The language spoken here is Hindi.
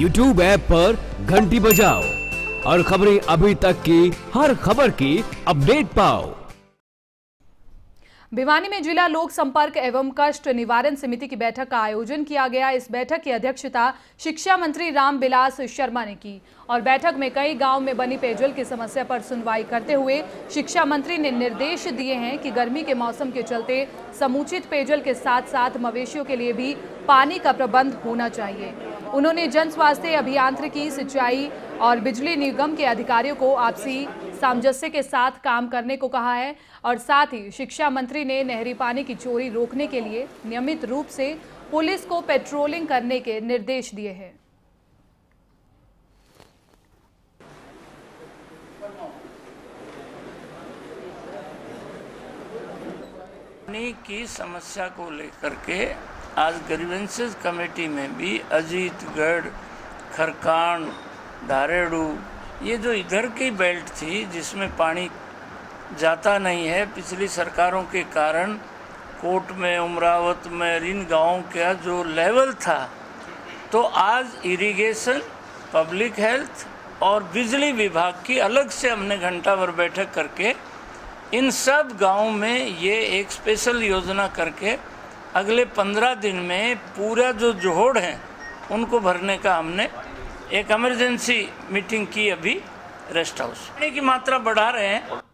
YouTube ऐप पर घंटी बजाओ और खबरें अभी तक की हर खबर की अपडेट पाओ। भिवानी में जिला लोक संपर्क एवं कष्ट निवारण समिति की बैठक का आयोजन किया गया। इस बैठक की अध्यक्षता शिक्षा मंत्री राम बिलास शर्मा ने की और बैठक में कई गांव में बनी पेयजल की समस्या पर सुनवाई करते हुए शिक्षा मंत्री ने निर्देश दिए हैं कि गर्मी के मौसम के चलते समुचित पेयजल के साथ साथ मवेशियों के लिए भी पानी का प्रबंध होना चाहिए। उन्होंने जन स्वास्थ्य अभियांत्रिकी, सिंचाई और बिजली निगम के अधिकारियों को आपसी सामंजस्य के साथ काम करने को कहा है और साथ ही शिक्षा मंत्री ने नहरी पानी की चोरी रोकने के लिए नियमित रूप से पुलिस को पेट्रोलिंग करने के निर्देश दिए हैं। पानी की समस्या को लेकर के आज ग्रीवेंसेस कमेटी में भी अजीतगढ़, खरकान, धारेडू, ये जो इधर की बेल्ट थी जिसमें पानी जाता नहीं है, पिछली सरकारों के कारण कोट में, उमरावत में, इन गाँवों का जो लेवल था, तो आज इरिगेशन, पब्लिक हेल्थ और बिजली विभाग की अलग से हमने घंटा भर बैठक करके इन सब गाँव में ये एक स्पेशल योजना करके अगले 15 दिन में पूरा जो जोहड़ है उनको भरने का हमने एक इमरजेंसी मीटिंग की। अभी रेस्ट हाउस पानी की मात्रा बढ़ा रहे हैं।